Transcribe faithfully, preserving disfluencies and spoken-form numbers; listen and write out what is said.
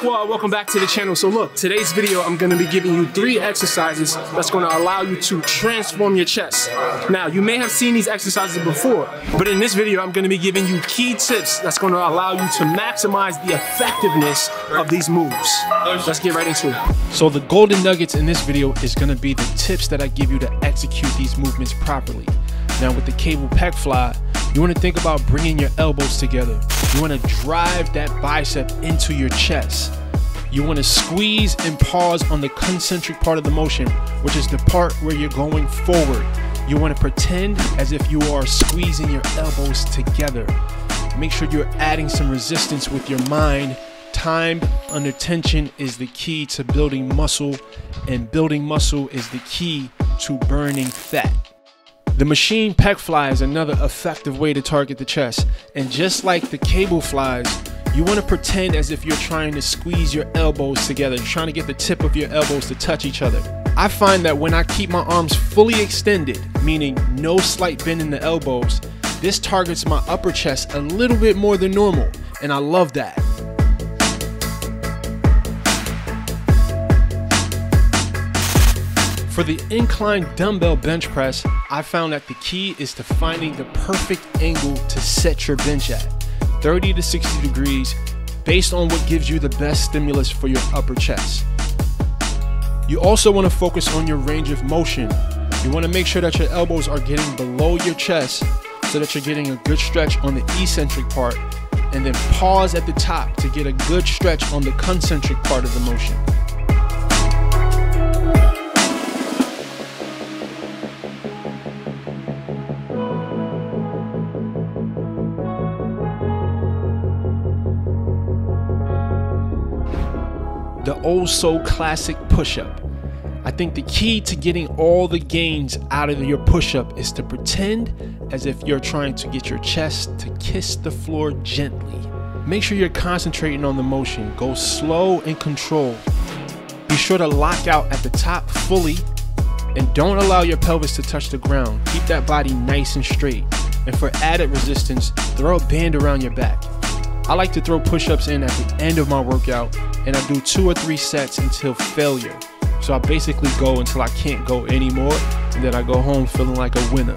Squad, welcome back to the channel. So look, today's video I'm going to be giving you three exercises that's going to allow you to transform your chest. Now, you may have seen these exercises before, but in this video I'm going to be giving you key tips that's going to allow you to maximize the effectiveness of these moves. Let's get right into it. So the golden nuggets in this video is going to be the tips that I give you to execute these movements properly. Now with the cable pec fly, you want to think about bringing your elbows together. You want to drive that bicep into your chest. You want to squeeze and pause on the concentric part of the motion, which is the part where you're going forward. You want to pretend as if you are squeezing your elbows together. Make sure you're adding some resistance with your mind. Time under tension is the key to building muscle, and building muscle is the key to burning fat. The machine pec fly is another effective way to target the chest. And just like the cable flies, you want to pretend as if you're trying to squeeze your elbows together, trying to get the tip of your elbows to touch each other. I find that when I keep my arms fully extended, meaning no slight bend in the elbows, this targets my upper chest a little bit more than normal, and I love that. For the incline dumbbell bench press, I found that the key is to finding the perfect angle to set your bench at, thirty to sixty degrees, based on what gives you the best stimulus for your upper chest. You also want to focus on your range of motion. You want to make sure that your elbows are getting below your chest so that you're getting a good stretch on the eccentric part, and then pause at the top to get a good stretch on the concentric part of the motion. The oh-so-classic push-up. I think the key to getting all the gains out of your push-up is to pretend as if you're trying to get your chest to kiss the floor gently. Make sure you're concentrating on the motion. Go slow and controlled. Be sure to lock out at the top fully, and don't allow your pelvis to touch the ground. Keep that body nice and straight. And for added resistance, throw a band around your back. I like to throw push-ups in at the end of my workout, and I do two or three sets until failure. So I basically go until I can't go anymore, and then I go home feeling like a winner.